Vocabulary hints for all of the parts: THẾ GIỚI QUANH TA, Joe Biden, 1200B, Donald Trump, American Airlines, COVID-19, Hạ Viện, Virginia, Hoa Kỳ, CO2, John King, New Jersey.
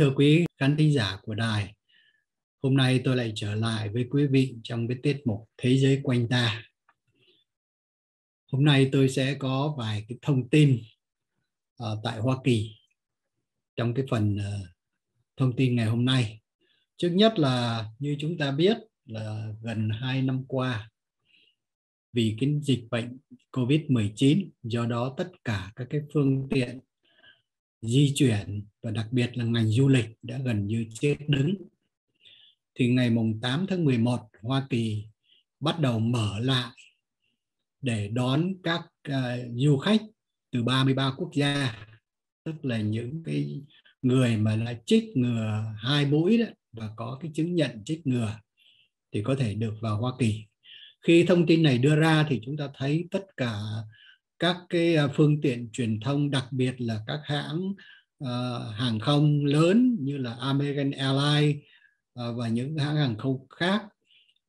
thưa quý khán thính giả của đài, hôm nay tôi lại trở lại với quý vị trong cái tiết mục Thế giới quanh ta. Hôm nay tôi sẽ có vài cái thông tin tại Hoa Kỳ trong cái phần thông tin ngày hôm nay. Trước nhất là như chúng ta biết là gần 2 năm qua vì cái dịch bệnh COVID-19, do đó tất cả các cái phương tiện di chuyển và đặc biệt là ngành du lịch đã gần như chết đứng. Thì ngày mùng 8 tháng 11, Hoa Kỳ bắt đầu mở lại để đón các du khách từ 33 quốc gia, tức là những cái người mà đã chích ngừa 2 mũi đó, và có cái chứng nhận chích ngừa thì có thể được vào Hoa Kỳ. Khi thông tin này đưa ra thì chúng ta thấy tất cả các cái phương tiện truyền thông, đặc biệt là các hãng hàng không lớn như là American Airlines và những hãng hàng không khác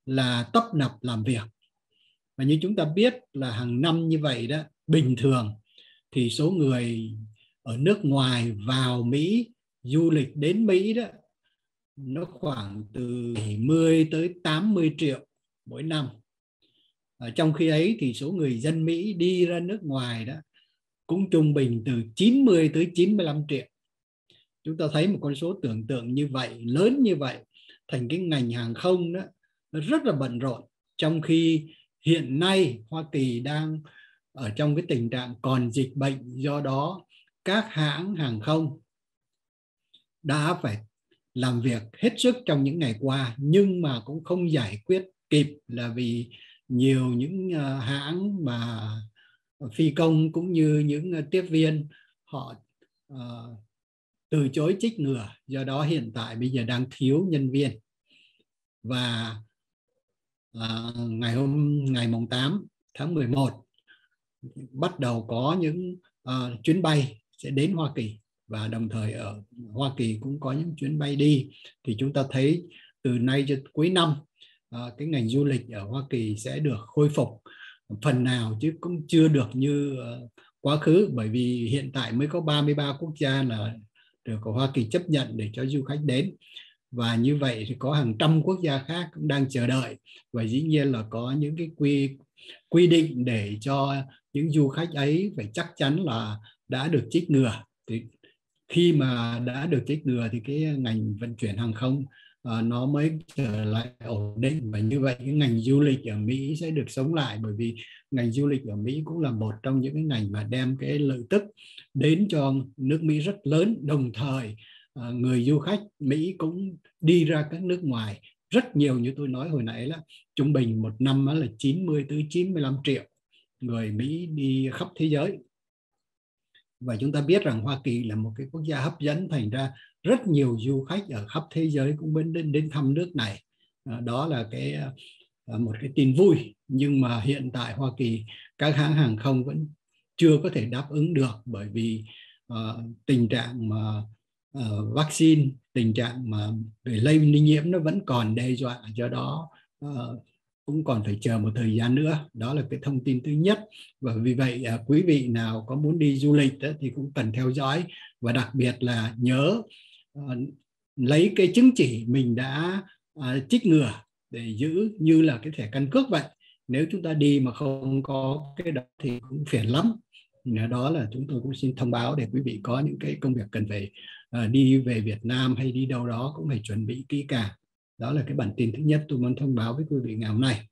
là tấp nập làm việc. Và như chúng ta biết là hàng năm như vậy đó, bình thường thì số người ở nước ngoài vào Mỹ, du lịch đến Mỹ đó, nó khoảng từ 70 tới 80 triệu mỗi năm. Trong khi ấy thì số người dân Mỹ đi ra nước ngoài đó cũng trung bình từ 90 tới 95 triệu. Chúng ta thấy một con số tưởng tượng như vậy, lớn như vậy, thành cái ngành hàng không đó nó rất là bận rộn. Trong khi hiện nay Hoa Kỳ đang ở trong cái tình trạng còn dịch bệnh, do đó các hãng hàng không đã phải làm việc hết sức trong những ngày qua, nhưng mà cũng không giải quyết kịp là vì nhiều những hãng mà phi công cũng như những tiếp viên họ từ chối chích ngừa, do đó hiện tại bây giờ đang thiếu nhân viên. Và ngày mùng 8 tháng 11 bắt đầu có những chuyến bay sẽ đến Hoa Kỳ, và đồng thời ở Hoa Kỳ cũng có những chuyến bay đi. Thì chúng ta thấy từ nay cho cuối năm cái ngành du lịch ở Hoa Kỳ sẽ được khôi phục phần nào, chứ cũng chưa được như quá khứ, bởi vì hiện tại mới có 33 quốc gia là được Hoa Kỳ chấp nhận để cho du khách đến. Và như vậy thì có hàng trăm quốc gia khác cũng đang chờ đợi, và dĩ nhiên là có những cái quy định để cho những du khách ấy phải chắc chắn là đã được chích ngừa. Thì khi mà đã được chích ngừa thì cái ngành vận chuyển hàng không nó mới trở lại ổn định, và như vậy cái ngành du lịch ở Mỹ sẽ được sống lại, bởi vì ngành du lịch ở Mỹ cũng là một trong những cái ngành mà đem cái lợi tức đến cho nước Mỹ rất lớn. Đồng thời người du khách Mỹ cũng đi ra các nước ngoài rất nhiều, như tôi nói hồi nãy là trung bình một năm là 90 tới 95 triệu người Mỹ đi khắp thế giới. Và chúng ta biết rằng Hoa Kỳ là một cái quốc gia hấp dẫn, thành ra rất nhiều du khách ở khắp thế giới cũng đến thăm nước này. Đó là một cái tin vui, nhưng mà hiện tại Hoa Kỳ các hãng hàng không vẫn chưa có thể đáp ứng được, bởi vì tình trạng mà vaccine, tình trạng mà về lây nhiễm nó vẫn còn đe dọa, do đó cũng còn phải chờ một thời gian nữa. Đó là cái thông tin thứ nhất. Và vì vậy quý vị nào có muốn đi du lịch thì cũng cần theo dõi, và đặc biệt là nhớ lấy cái chứng chỉ mình đã chích ngừa để giữ như là cái thẻ căn cước vậy. Nếu chúng ta đi mà không có cái đó thì cũng phiền lắm. Đó là chúng tôi cũng xin thông báo để quý vị có những cái công việc cần phải đi về Việt Nam hay đi đâu đó cũng phải chuẩn bị kỹ càng. Đó là cái bản tin thứ nhất tôi muốn thông báo với quý vị ngày hôm nay.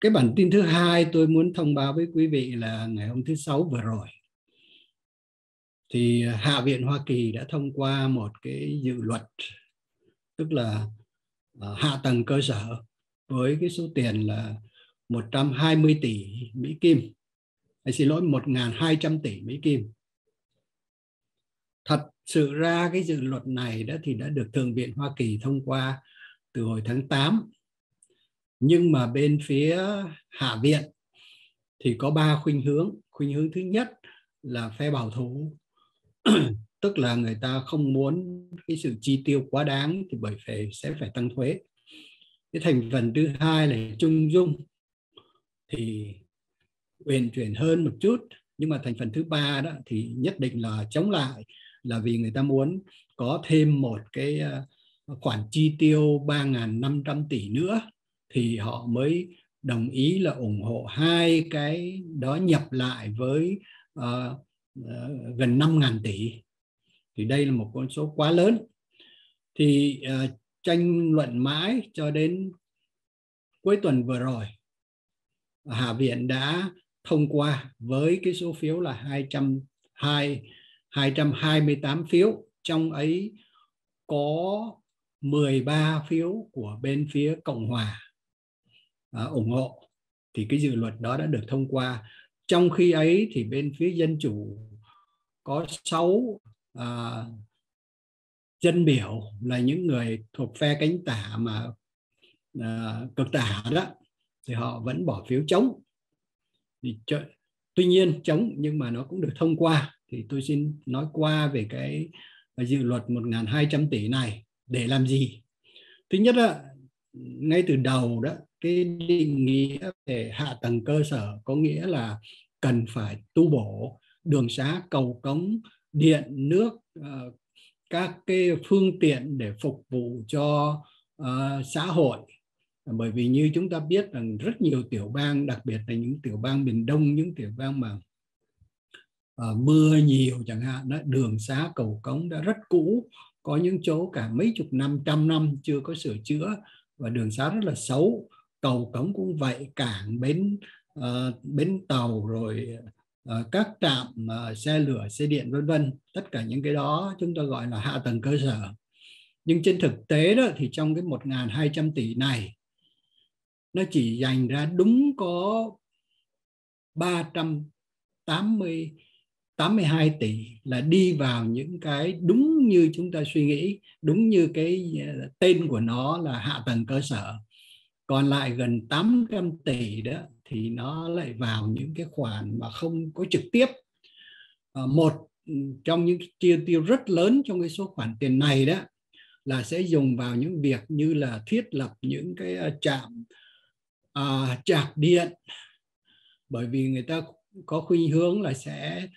Cái bản tin thứ hai tôi muốn thông báo với quý vị là ngày hôm thứ Sáu vừa rồi thì Hạ viện Hoa Kỳ đã thông qua một cái dự luật, tức là hạ tầng cơ sở với cái số tiền là 120 tỷ Mỹ Kim. Xin lỗi, 1.200 tỷ Mỹ Kim. Thật sự ra cái dự luật này đó thì đã được Thượng viện Hoa Kỳ thông qua từ hồi tháng 8. Nhưng mà bên phía Hạ viện thì có 3 khuynh hướng. Khuynh hướng thứ nhất là phe bảo thủ, tức là người ta không muốn cái sự chi tiêu quá đáng thì sẽ phải tăng thuế. Cái thành phần thứ hai là trung dung thì uyển chuyển hơn một chút, Nhưng mà thành phần thứ ba đó thì nhất định là chống lại, là vì người ta muốn có thêm một cái khoản chi tiêu 3.500 tỷ nữa thì họ mới đồng ý là ủng hộ hai cái đó nhập lại với gần 5.000 tỷ. Thì đây là một con số quá lớn. Thì tranh luận mãi cho đến cuối tuần vừa rồi, Hạ viện đã thông qua với cái số phiếu là 228 phiếu, trong ấy có 13 phiếu của bên phía Cộng hòa ủng hộ, thì cái dự luật đó đã được thông qua. Trong khi ấy thì bên phía Dân chủ có 6 dân biểu là những người thuộc phe cánh tả mà cực tả đó, thì họ vẫn bỏ phiếu chống. Tuy nhiên chống nhưng mà nó cũng được thông qua. Thì tôi xin nói qua về cái dự luật 1.200 tỷ này để làm gì. Thứ nhất đó, ngay từ đầu đó, cái định nghĩa về hạ tầng cơ sở có nghĩa là cần phải tu bổ đường xá, cầu cống, điện, nước, các cái phương tiện để phục vụ cho xã hội. Bởi vì như chúng ta biết rằng rất nhiều tiểu bang, đặc biệt là những tiểu bang miền Đông, những tiểu bang mà mưa nhiều chẳng hạn, đường xá cầu cống đã rất cũ, có những chỗ cả mấy chục năm, trăm năm chưa có sửa chữa và đường xá rất là xấu, cầu cống cũng vậy, cảng, bến tàu, rồi các trạm xe lửa, xe điện vân vân, tất cả những cái đó chúng ta gọi là hạ tầng cơ sở. Nhưng trên thực tế đó thì trong cái 1.200 tỷ này nó chỉ dành ra đúng có 382 tỷ là đi vào những cái đúng như chúng ta suy nghĩ, đúng như cái tên của nó là hạ tầng cơ sở. Còn lại gần 800 tỷ đó thì nó lại vào những cái khoản mà không có trực tiếp. Một trong những chi tiêu rất lớn trong cái số khoản tiền này đó là sẽ dùng vào những việc như là thiết lập những cái trạm trạc điện, bởi vì người ta có khuynh hướng là sẽ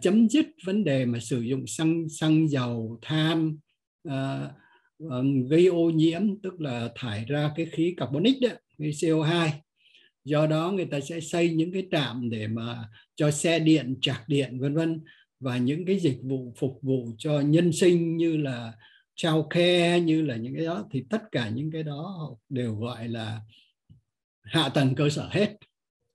chấm dứt vấn đề mà sử dụng xăng dầu, than gây ô nhiễm, tức là thải ra cái khí carbonic đó, cái CO2. Do đó người ta sẽ xây những cái trạm để mà cho xe điện, trạc điện vân vân, và những cái dịch vụ phục vụ cho nhân sinh như là childcare, như là những cái đó, thì tất cả những cái đó đều gọi là hạ tầng cơ sở hết.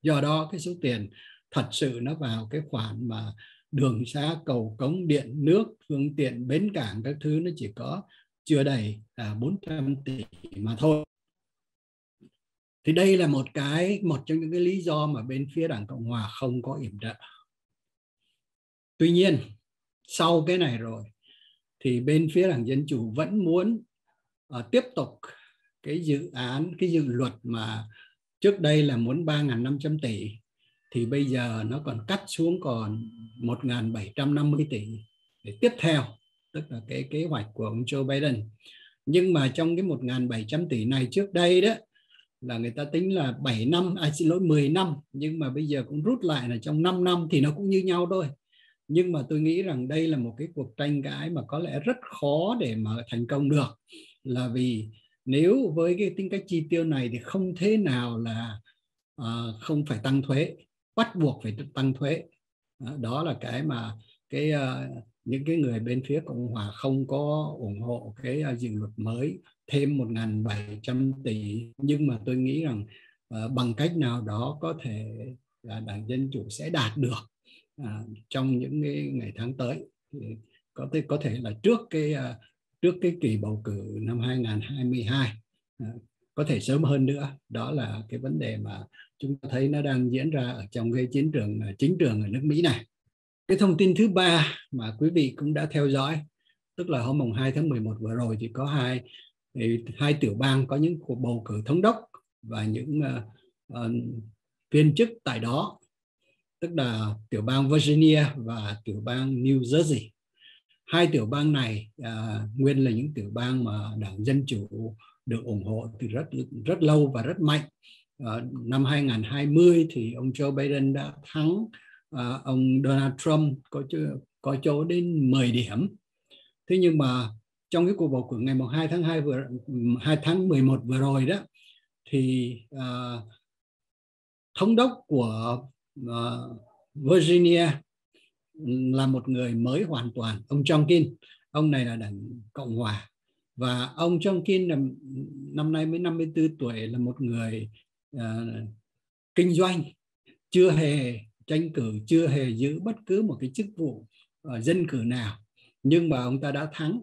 Do đó cái số tiền thật sự nó vào cái khoản mà đường xá, cầu cống, điện, nước, phương tiện, bến cảng các thứ nó chỉ có chưa đầy 400 tỷ mà thôi. Thì đây là một trong những cái lý do mà bên phía Đảng Cộng Hòa không có yểm trợ. Tuy nhiên sau cái này rồi thì bên phía Đảng Dân chủ vẫn muốn tiếp tục cái dự luật mà trước đây là muốn 3.500 tỷ thì bây giờ nó còn cắt xuống còn 1.750 tỷ để tiếp theo, tức là cái kế hoạch của ông Joe Biden. Nhưng mà trong cái 1.700 tỷ này trước đây đó là người ta tính là 10 năm, nhưng mà bây giờ cũng rút lại là trong 5 năm thì nó cũng như nhau thôi. Nhưng mà tôi nghĩ rằng đây là một cái cuộc tranh cãi mà có lẽ rất khó để mà thành công được, là vì nếu với cái tính cách chi tiêu này thì không thế nào là không phải tăng thuế, bắt buộc phải tăng thuế. Đó là cái mà những cái người bên phía Cộng Hòa không có ủng hộ cái dự luật mới thêm 1.700 tỷ. Nhưng mà tôi nghĩ rằng bằng cách nào đó có thể là Đảng Dân chủ sẽ đạt được trong những ngày tháng tới, có thể là trước cái kỳ bầu cử năm 2022, có thể sớm hơn nữa. Đó là cái vấn đề mà chúng ta thấy nó đang diễn ra ở trong cái chính trường ở nước Mỹ này. Cái thông tin thứ ba mà quý vị cũng đã theo dõi, tức là hôm mùng 2 tháng 11 vừa rồi thì có hai tiểu bang có những cuộc bầu cử thống đốc và những viên chức tại đó, tức là tiểu bang Virginia và tiểu bang New Jersey. Hai tiểu bang này nguyên là những tiểu bang mà Đảng Dân chủ được ủng hộ từ rất lâu và rất mạnh. Năm 2020 thì ông Joe Biden đã thắng ông Donald Trump có chỗ đến 10 điểm. Thế nhưng mà trong cái cuộc bầu cử ngày 2 tháng 2 vừa 2 tháng 11 vừa rồi đó thì thống đốc của Virginia là một người mới hoàn toàn, ông John King. Ông này là đảng Cộng hòa và ông John King là năm nay mới 54 tuổi, là một người kinh doanh, chưa hề tranh cử, chưa hề giữ bất cứ một cái chức vụ dân cử nào, nhưng mà ông ta đã thắng.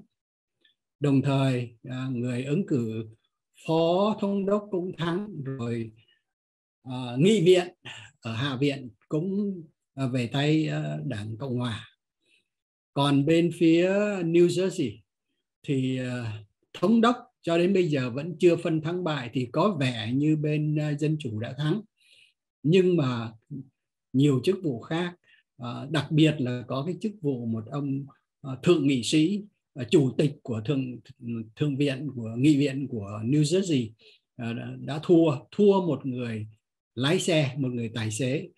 Đồng thời người ứng cử phó thống đốc cũng thắng, rồi nghị viện ở Hạ viện cũng về tay đảng Cộng hòa. Còn bên phía New Jersey thì thống đốc cho đến bây giờ vẫn chưa phân thắng bại, thì có vẻ như bên dân chủ đã thắng. Nhưng mà nhiều chức vụ khác, đặc biệt là có cái chức vụ một ông thượng nghị sĩ, chủ tịch của thượng viện của nghị viện của New Jersey đã thua một người lái xe, một người tài xế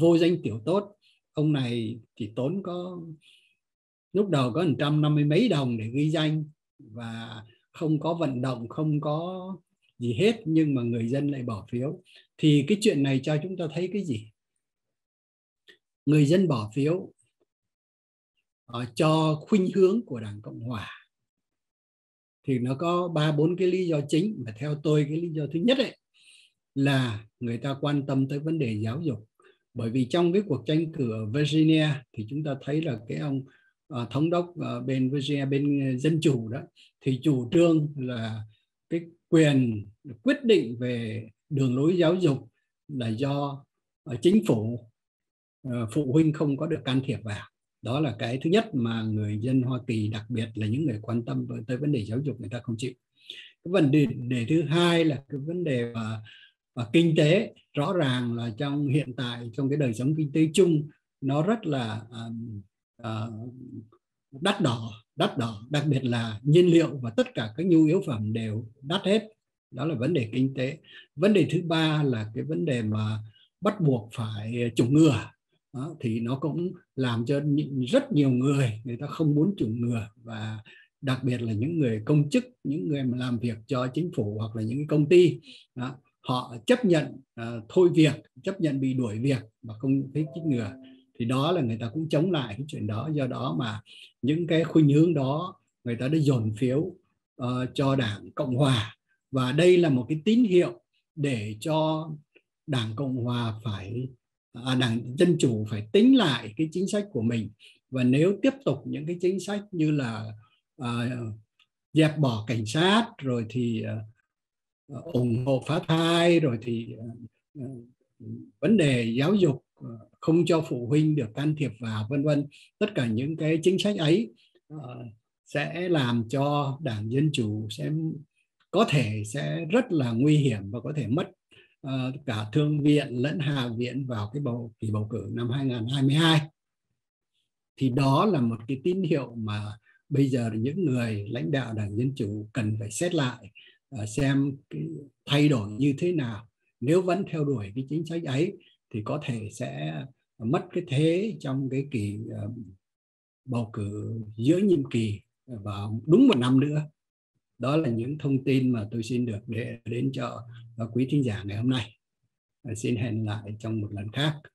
vô danh tiểu tốt. Ông này chỉ tốn có lúc đầu có 150 mấy đồng để ghi danh và không có vận động, không có gì hết, nhưng mà người dân lại bỏ phiếu. Thì cái chuyện này cho chúng ta thấy cái gì? Người dân bỏ phiếu cho khuynh hướng của đảng Cộng hòa thì nó có 3-4 cái lý do chính, mà theo tôi cái lý do thứ nhất ấy, là người ta quan tâm tới vấn đề giáo dục. Bởi vì trong cái cuộc tranh cử ở Virginia thì chúng ta thấy là cái ông thống đốc bên Virginia, bên dân chủ đó, thì chủ trương là cái quyền quyết định về đường lối giáo dục là do chính phủ, phụ huynh không có được can thiệp vào. Đó là cái thứ nhất mà người dân Hoa Kỳ, đặc biệt là những người quan tâm tới vấn đề giáo dục, người ta không chịu. Cái vấn đề thứ hai là cái vấn đề và kinh tế. Rõ ràng là trong hiện tại, trong cái đời sống kinh tế chung, nó rất là đắt đỏ, đặc biệt là nhiên liệu và tất cả các nhu yếu phẩm đều đắt hết. Đó là vấn đề kinh tế. Vấn đề thứ ba là cái vấn đề mà bắt buộc phải chủng ngừa. Đó, thì nó cũng làm cho rất nhiều người ta không muốn chủng ngừa, và đặc biệt là những người công chức, những người mà làm việc cho chính phủ hoặc là những công ty đó, họ chấp nhận thôi việc, chấp nhận bị đuổi việc mà không thấy chích ngừa. Thì đó là người ta cũng chống lại cái chuyện đó. Do đó mà những cái khuynh hướng đó người ta đã dồn phiếu cho đảng Cộng hòa. Và đây là một cái tín hiệu để cho đảng Cộng hòa phải, đảng Dân Chủ phải tính lại cái chính sách của mình. Và nếu tiếp tục những cái chính sách như là dẹp bỏ cảnh sát, rồi thì ủng hộ phá thai, rồi thì vấn đề giáo dục không cho phụ huynh được can thiệp vào, vân vân, tất cả những cái chính sách ấy sẽ làm cho đảng Dân Chủ sẽ có thể sẽ rất là nguy hiểm và có thể mất cả Thượng viện lẫn Hạ viện vào cái kỳ bầu cử năm 2022. Thì đó là một cái tín hiệu mà bây giờ những người lãnh đạo đảng Dân Chủ cần phải xét lại, xem cái thay đổi như thế nào. Nếu vẫn theo đuổi cái chính sách ấy thì có thể sẽ mất cái thế trong cái kỳ bầu cử giữa nhiệm kỳ vào đúng một năm nữa. Đó là những thông tin mà tôi xin được để đến cho quý thính giả ngày hôm nay. Xin hẹn lại trong một lần khác.